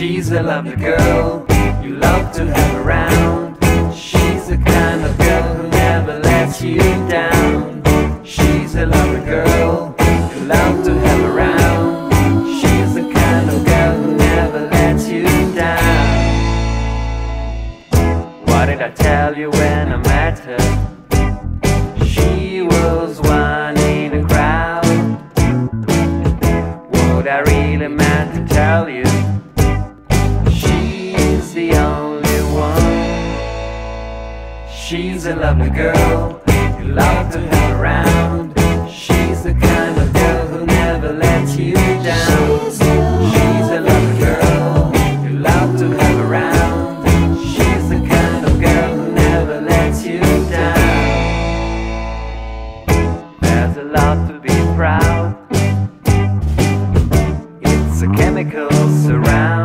She's a lovely girl you love to have around. She's the kind of girl who never lets you down. She's a lovely girl you love to have around. She's the kind of girl who never lets you down. What did I tell you when I met her? She was one in a crowd. What I really meant to tell you, she's the only one. She's a lovely girl you love to have around. She's the kind of girl who never lets you down. She's a lovely girl you love to have around. She's the kind of girl who never lets you down. There's a lot to be proud. It's a chemical surround.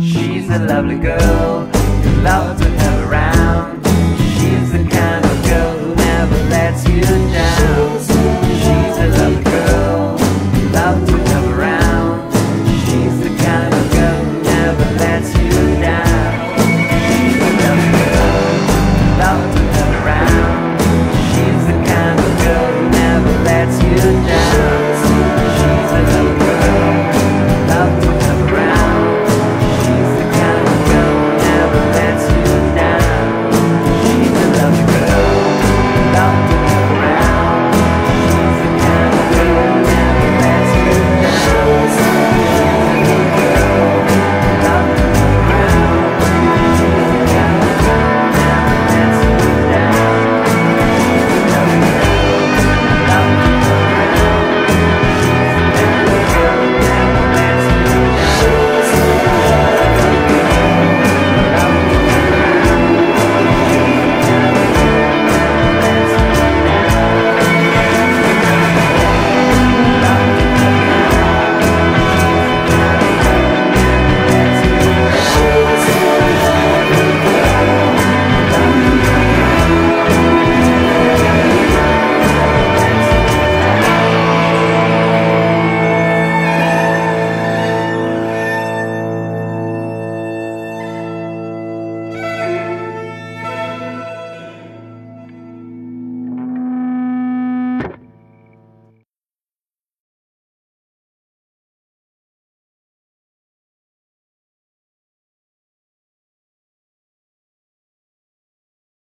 She's a lovely girl you love to